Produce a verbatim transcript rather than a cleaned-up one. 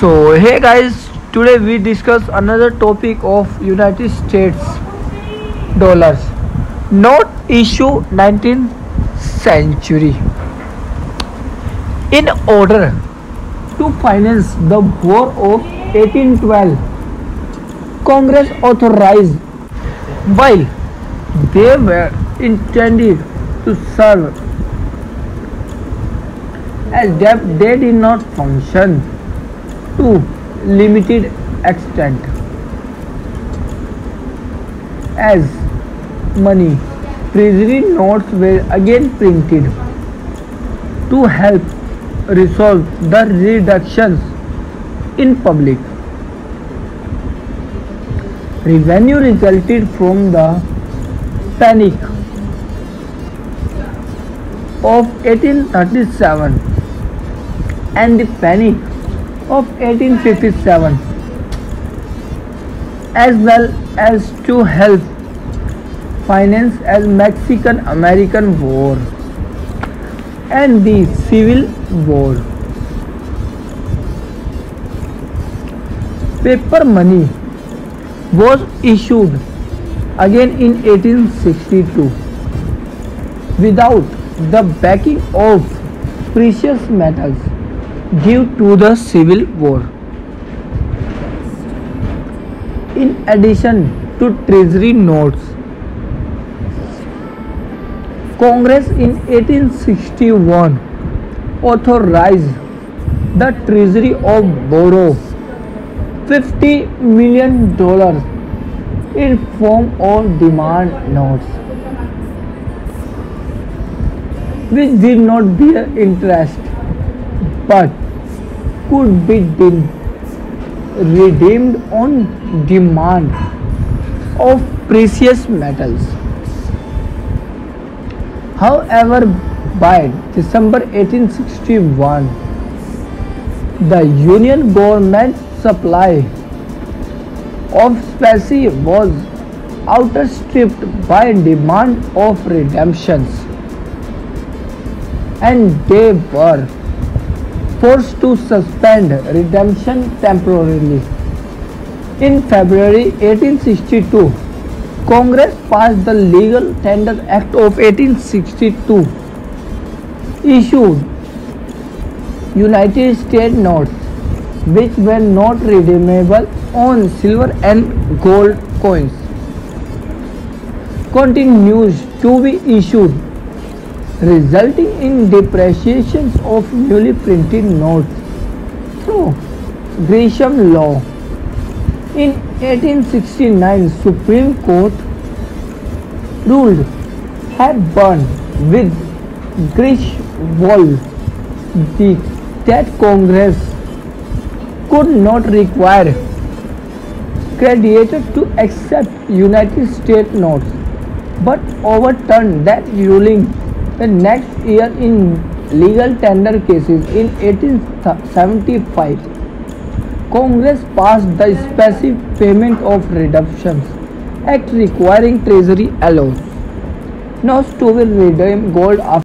So hey guys, today we discuss another topic of United States dollars, note issue nineteenth century. In order to finance the War of eighteen twelve, Congress authorized, while they were intended to serve as debt, they did not function to limited extent as money. Treasury notes were again printed to help resolve the reductions in public revenue resulted from the Panic of eighteen thirty-seven and the Panic of eighteen fifty-seven, as well as to help finance as Mexican–American War and the Civil War. Paper money was issued again in eighteen sixty-two without the backing of precious metals due to the Civil War. In addition to Treasury notes, Congress in eighteen sixty-one authorized the Treasury of borrow fifty million dollars in form of demand notes, which did not bear interest but could be redeemed on demand of precious metals. However, by December eighteen sixty-one, the Union government supply of specie was outstripped by demand of redemptions, and they were forced to suspend redemption temporarily. In February eighteen sixty-two, Congress passed the Legal Tender Act of eighteen sixty-two, issued United States notes which were not redeemable on silver and gold coins, continues to be issued, resulting in depreciations of newly printed notes through Gresham's Law. In eighteen sixty-nine, Supreme Court ruled Hepburn v. Griswold that Congress could not require creditor to accept United States notes, but overturned that ruling the next year in legal tender cases. In eighteen seventy-five, Congress passed the Specific Payment of Reductions Act, requiring Treasury allows notes to be redeemed gold after